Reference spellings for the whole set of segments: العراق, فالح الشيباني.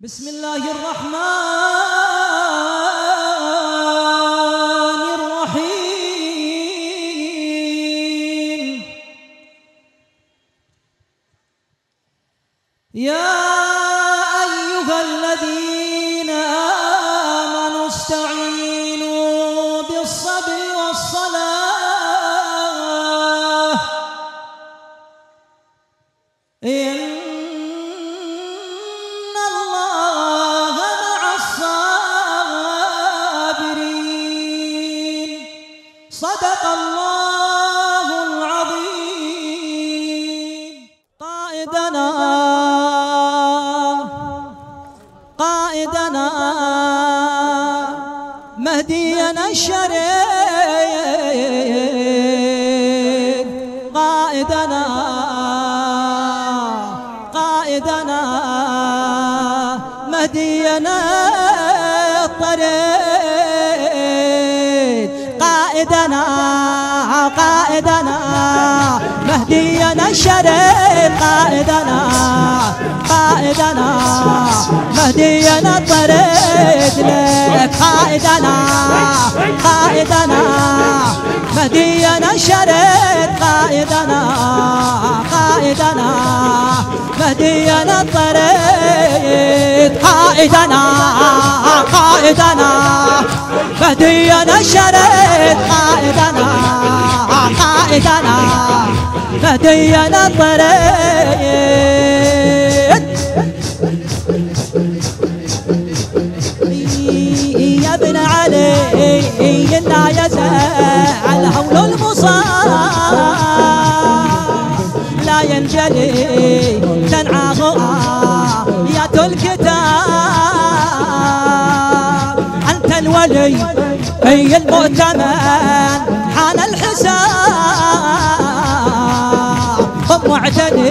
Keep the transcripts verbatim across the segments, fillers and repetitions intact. بسم الله الرحمن الرحيم. يا أيها الذين آمنوا استعينوا بالصبر والصلاة إن صدق الله العظيم. قائدنا قائدنا مهدينا الشريف، قائدنا قائدنا مهدينا الطريق، قائدنا قائدنا مهدينا الشريف، قائدنا قائدنا مهدينا الطريق لك، قائدنا قائدنا مهدينا الشريف، قائدنا قائدنا مهدينا الطريق، قائدنا قائدنا مهدينا الشريف، قائدنا قائدنا مهدينا الطريق. يا ابن علي إنا يزال حول المصاب لا ينجلي تنعاه آيات الكتاب، أنت الولي أي المؤتمن حان الحساب، هم معتدي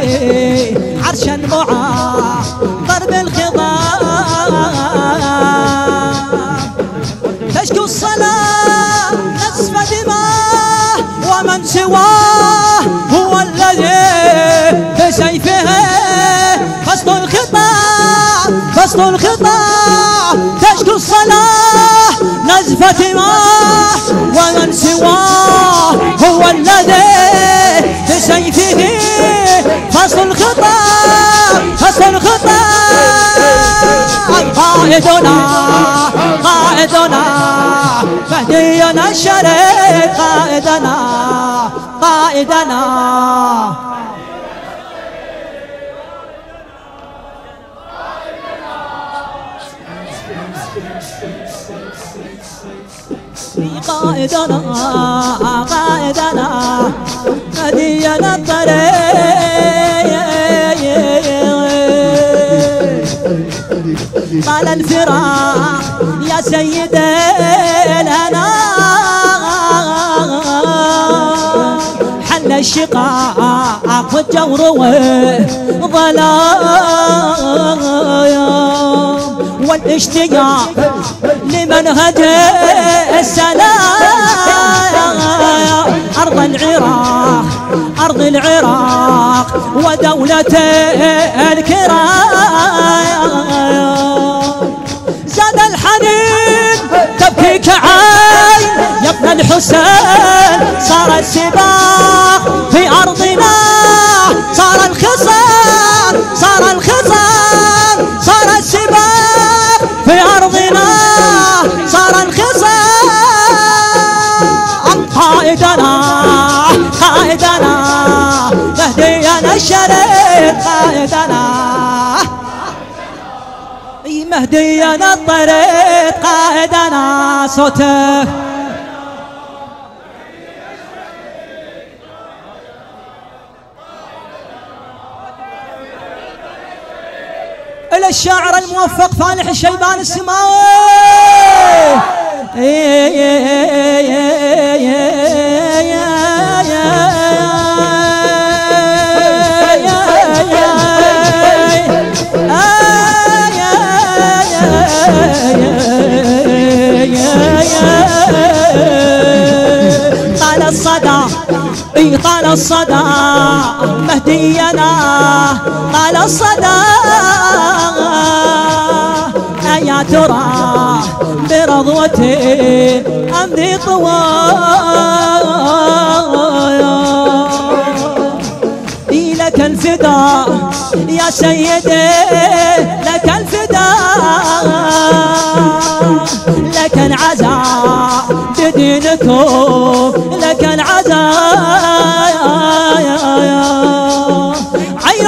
عرشا معاه ضرب الخضاب، تشكو الصلاة نصف دماه ومن سواه هو الذي بسيفه فصل الخطاء فصل الخطاء، تشكو الصلاة نزفة ماء ومن سواه هو الذي بسيفه فصل الخطاء فصل الخطاء. قائدنا قائدنا مهدينا الشريف، قائدنا قائدنا قائدنا قائدنا مهدينا الطريق، قال الفراق يا سيد الأنام حل الشقاق والجور والظلام والاشتياق لمنهج السلام، أرض العراق أرض العراق ودولة الكرام، زاد الحنين تبكيك عين يا ابن الحسين، صار السباق في أرضنا صار الخصام صار الخصام صار السباق في أرضنا صار الخصام. قائدنا قائدنا مهدينا الشريف، قائدنا مهدينا الطريق، قائدنا صوته إلى الشاعر الموفق فالح الشيباني السماوي. طال الصدى اي طال الصدى مهدينا، طال الصدى ترى برضوتي أمضي طوال. لك الفداء يا سيدي لك الفداء، لك العزاء بدينكم لك العزاء. عين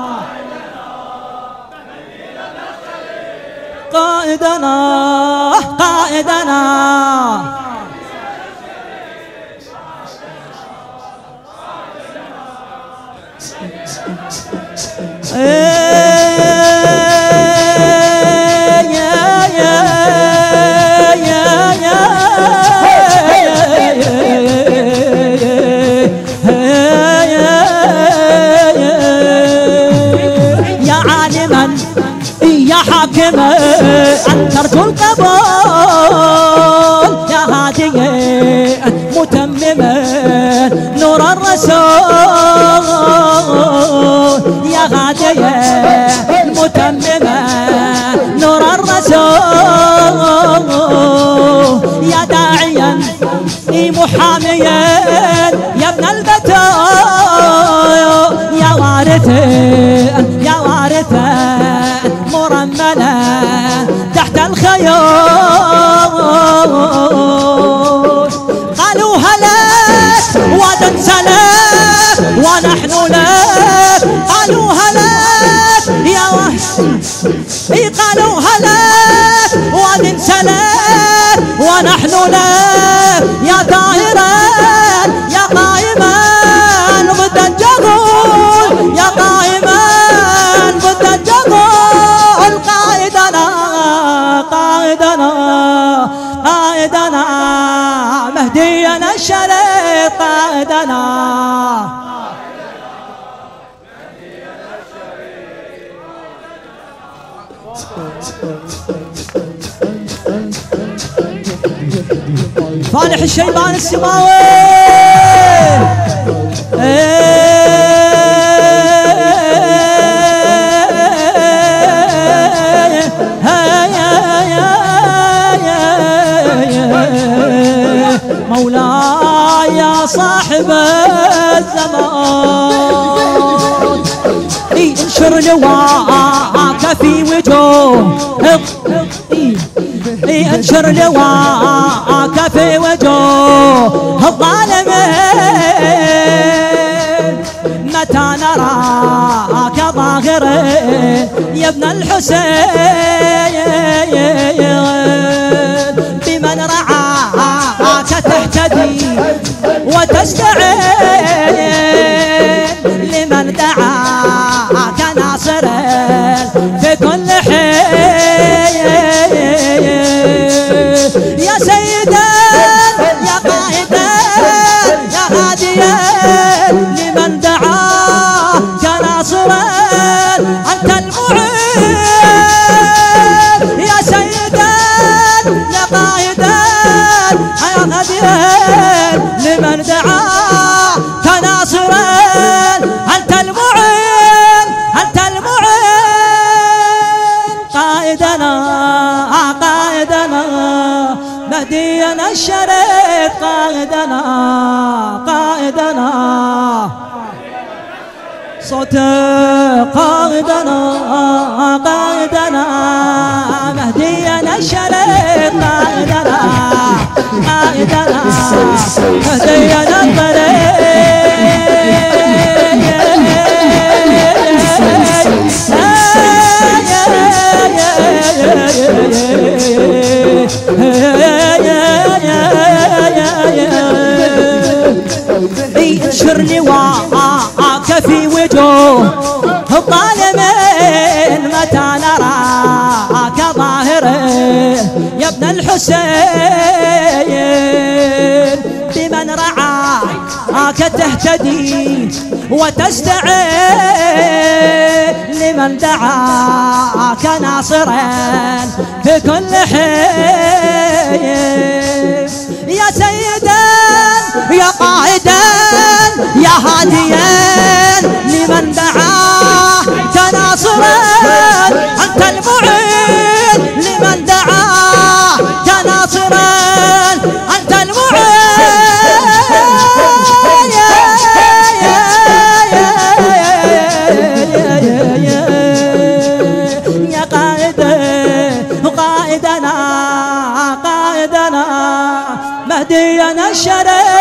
قائدنا قائدنا يا عالما يا حاكما أنكرت القبول، يا هاديا متمما نور الرسول، يا هاديا متمما نور الرسول. يا داعيا محاميا يا ابن البتول، يا وارثا يا وارثا مرملا تحت الخيول. قالوا هلا ودن سلام ونحن لك، قالوا هلا يا وحي، قالوا هلا ودن سلام ونحن لك. يا طاهرا يا قائما ضد الجغول، يا قائما ضد الجغول. قائدنا قائدنا قائدنا مهدينا الشريف، قائدنا مهدينا الشريف. فالح الشيباني السماوي مولاي يا صاحب الزمان، انشر لواءك في وجوه، انشر لواءك في وجوه الظالمين. متى نراك ظاهر يا ابن الحسين، بمن رعاك تهتدي وتستعين، لمن دعاك ناصرا في كل حين. يا سيدا يا قائدا يا هاديا، لمن دعاك ناصرا انت المعين. يا سيدا يا قائدا يا هاديا، لمن دعاك ناصرا انت المعين، انت المعين. قائدنا قائدنا مهدينا الشريف، قائدنا قائدنا صوت قائدنا قائدنا مهدينا الشريف، قائدنا قائدنا مهدينا الطريق. انشر لواءك في وجوه الظالمين، متى نراك ظاهر يا ابن الحسين، بمن رعاك معك تهتدي وتستعين لمن دعاك ناصرا في كل حين. يا سيدا يا قائدا يا هاديا لمن دعاك ناصرا، أنت المعين لمن دعاك ناصرا، أنت المعين. قائدنا قائدنا مهدينا الشريف